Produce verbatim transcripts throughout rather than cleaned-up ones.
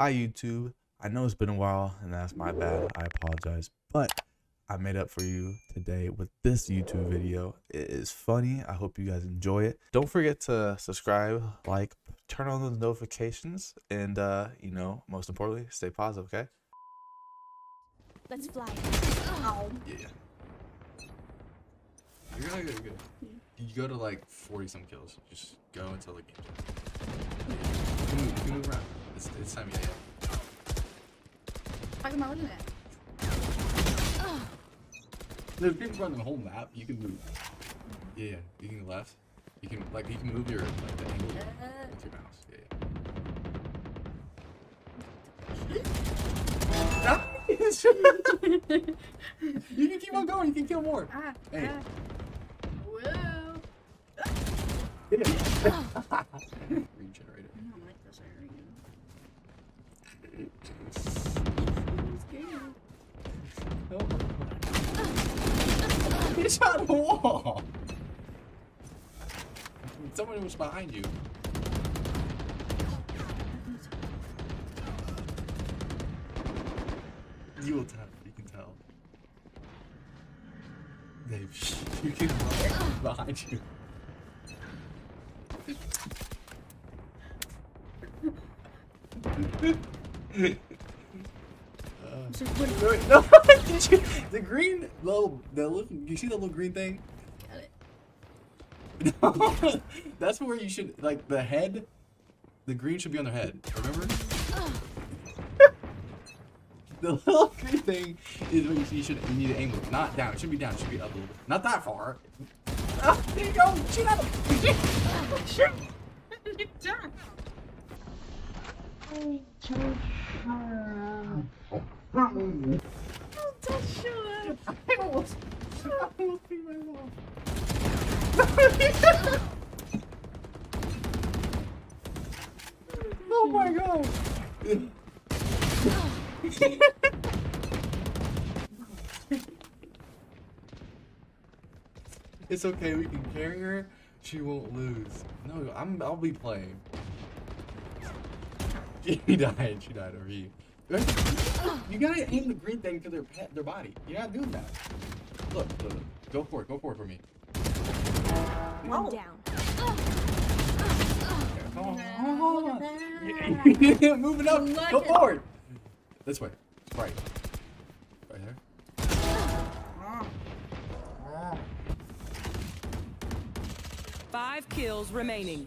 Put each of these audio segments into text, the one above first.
Hi YouTube, I know it's been a while and that's my bad, I apologize, but I made up for you today with this YouTube video. It is funny, I hope you guys enjoy it. Don't forget to subscribe, like, turn on those notifications, and uh, you know, most importantly, stay positive, okay? Let's fly. Oh. Yeah. You're not good, good. You go to like forty some kills, just go until the game's over. You can move, you can move around. It's, it's time to get out. I can run it. There's people running the whole map. You can move. Yeah, you can left. You can like you can move your like the angle with your mouse. Yeah. yeah. You can keep on going. You can kill more. Ah, hey. Ah. Whoa. Regenerator. I don't like this area. He shot the wall. Someone was behind you. You will tell. You can tell. Dave, you can tell behind you. uh, no, did you, the green little, the little, you see the little green thing? No, that's where you should, like, the head, the green should be on their head, remember? The little green thing is where you, you should you need to aim with, not down, it should be down, it should be up a little bit, not that far. Oh, there you go, shoot at him! Shoot! Get down! I told her. Don't shoot up. I almost beat my wall. Oh my god. It's okay, we can carry her. She won't lose. No, I'm, I'll be playing. He died. She died. Or he. You gotta aim the green thing to their pet, their body. You're not doing that. Look, look, look. Go for it. Go for it for me. One down. Come on. Oh. Yeah, moving up. Look go forward. This way. Right. Right there. Five kills remaining.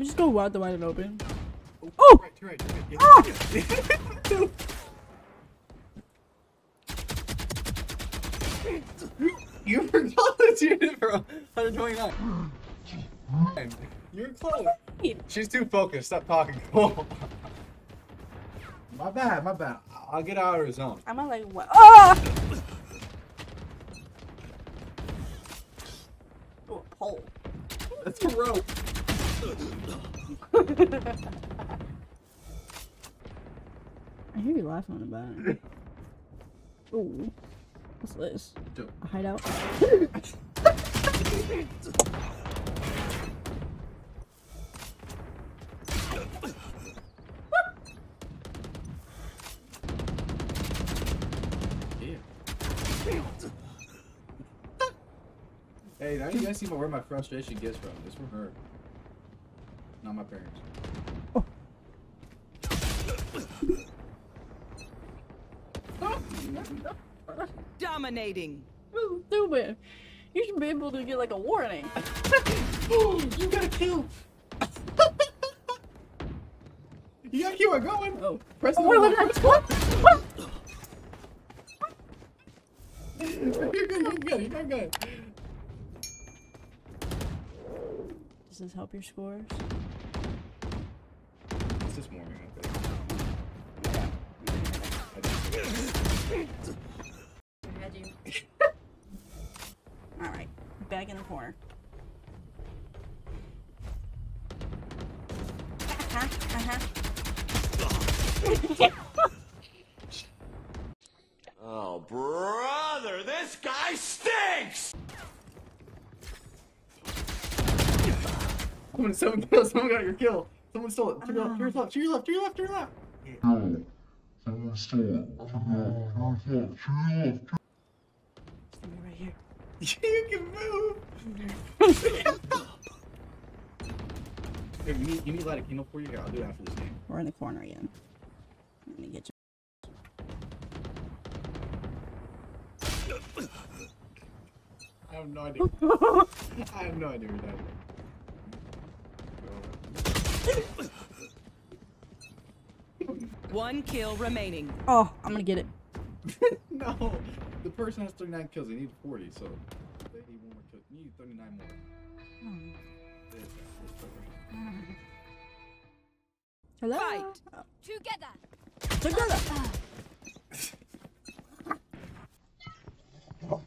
Just go wide, the wide and open. Oh! Oh! Right, right, right, yeah. Ah! You forgot that you did it for one twenty-nine. You're close. She's too focused. Stop talking. My bad, my bad. I'll get out of her zone. I'm like, what? Ah! Oh, a pole. That's a rope. I hear you laughing on the back. Ooh. What's this? A hideout? Hey, now you guys see where my frustration gets from. It's from her. Not my parents. Oh. Dominating. Stupid. You should be able to get like a warning. Ooh, you gotta kill. You gotta keep it going. Oh, press oh, the button. What? What? You're good. You're good. You're good. Does this help your scores? It's just warming up. Yeah. I had you. All right, back in the corner. Uh-huh, uh-huh. Oh, brother, this guy stinks! Someone, someone, killed, someone got your kill. Someone stole it. To your uh-huh. left, to your left, to your left, to your left. Someone stole it. To your left, to right here. You can move! Here, you need, you need light a candle for you? Here, I'll do it after this game. We're in the corner again. Let me get you. I have no idea. I have no idea what that is. One kill remaining. Oh, I'm gonna get it. No! The person has thirty-nine kills, they need forty, so they need one more kill. You need thirty-nine more. Hmm. There's that. There's thirty-nine. Hello? Fight! Oh. Together! Together! Oh.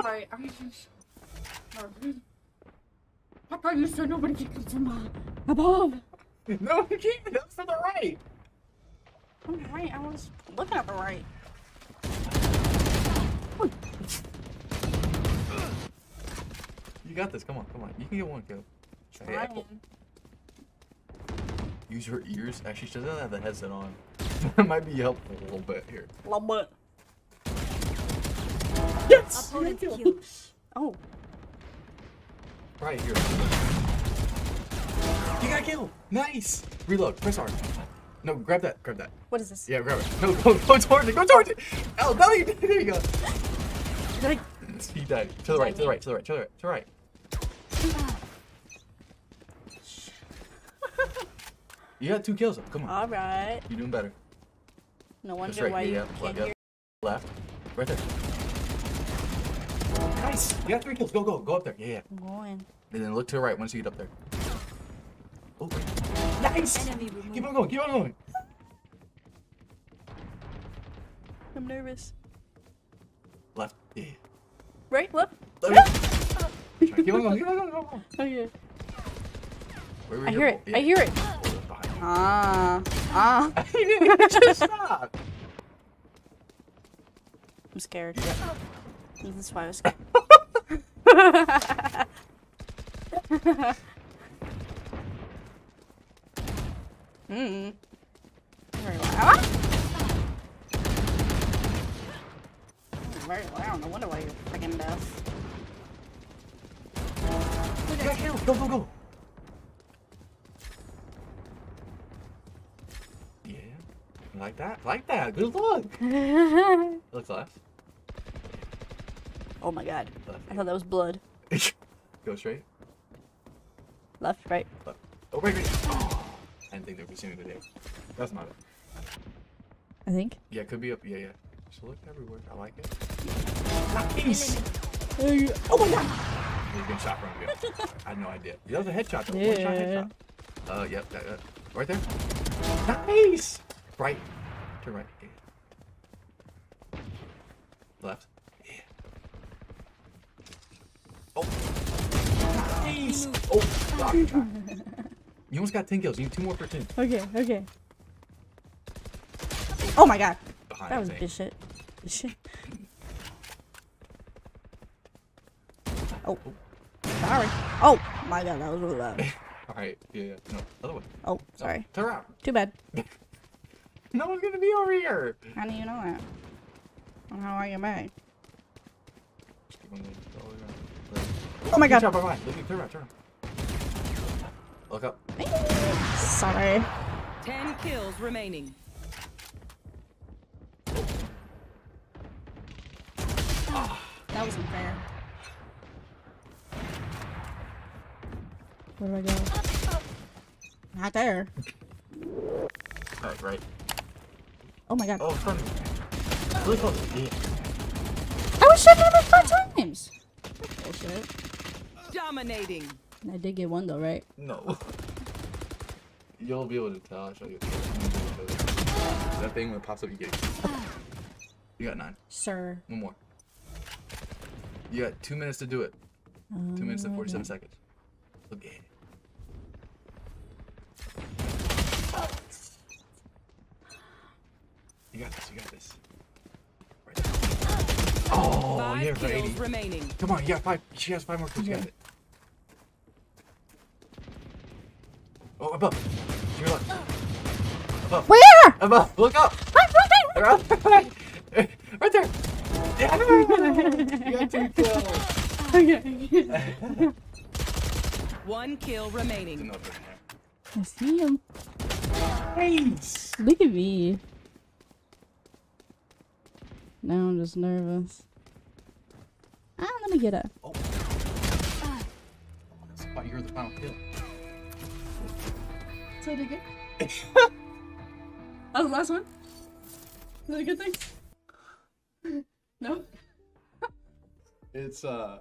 Hi, I'm just... I thought you said nobody can come to my... above! No, we keep it up to the right. I'm right. I was looking at the right. You got this. Come on, come on. You can get one kill. Hey, Apple. Use her ears. Actually, she doesn't have the headset on. That might be helpful a little bit here. A little bit. Yes. Oh. Right here. You got killed! Nice! Reload, press R. No, grab that, grab that. What is this? Yeah, grab it. No, go, go towards it, go towards it! Oh, no, you did. There you go. Like, he died. To the right, to the right, to the right, to the right, to the right. You got two kills up, come on. Alright. You're doing better. No wonder right. why yeah, you can't hear. Left, right there. Nice! You got three kills, go, go, go up there. Yeah, yeah. I'm going. And then look to the right once you get up there. Oh. Nice! Keep on going, keep on going! I'm nervous. Left. Yeah. Right, left. left. Oh. Keep on going, keep on going, go on. Okay. Where were I hear it, yeah. I hear it. Ah, ah. Uh, uh. Just stop. I'm scared. Yeah. This is why I was scared. Mm-mm. Very loud. Ah! Very loud. No wonder why you're freaking deaf. Uh, go, go, go. Yeah. Like that. Like that. Good luck. Look left. Oh my god. Left. I thought that was blood. Go straight. Left, right. Left. Oh, right, right. Oh. I didn't think they were consuming the day. That's not it. I think? Yeah, it could be up. Yeah, yeah. Just look everywhere. I like it. Nice! Hey. Oh my god! That was a good shot from you. I had no idea. That was a headshot. That was yeah. One shot headshot. Uh, yep. That, that. Right there. Nice! Right. Turn right. Yeah. Left. Yeah. Oh! Nice! Oh! Stop, stop. You almost got ten kills. You need two more for ten. Okay, okay. Oh my god. Behind that was bitch shit. Oh. Sorry. Oh my god, that was really loud. Alright, yeah, yeah. No, other way. Oh, sorry. Turn around. Too bad. No one's gonna be over here. How do you know that? And how are you made? Oh my god. Turn around, turn around. Look up. Nice. sorry. Ten kills remaining. Oh, that wasn't fair. Where do I go? Not there. All right, right. Oh my god. Oh, from really close. Yeah. I was shot number five times. Bullshit. Dominating. I did get one though, right? No. You'll be able to tell. I'll show you. That thing when it pops up, you get it. You got nine. Sir. One more. You got two minutes to do it. Um, two minutes and forty-seven seconds. Okay. You got this. You got this. Right there. Oh, you're for eighty. Remaining. Come on, you got five. She has five more kills. Okay. You got it. Oh, above. To your left. Above. Where? Above. Look up. Right there. Right there. You got two kills. Okay. One kill remaining. I see him. Nice. Look at me. Now I'm just nervous. Ah, let me get up. Oh. Ah. That's why you're the final kill. Is that a good thing? That was the last one. Is that a good thing? No? It's uh,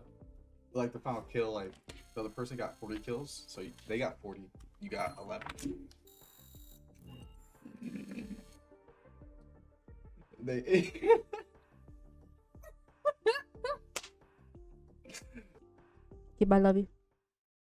like the final kill, like the other person got forty kills, so you, they got forty, you got eleven. They... Keep, I love you.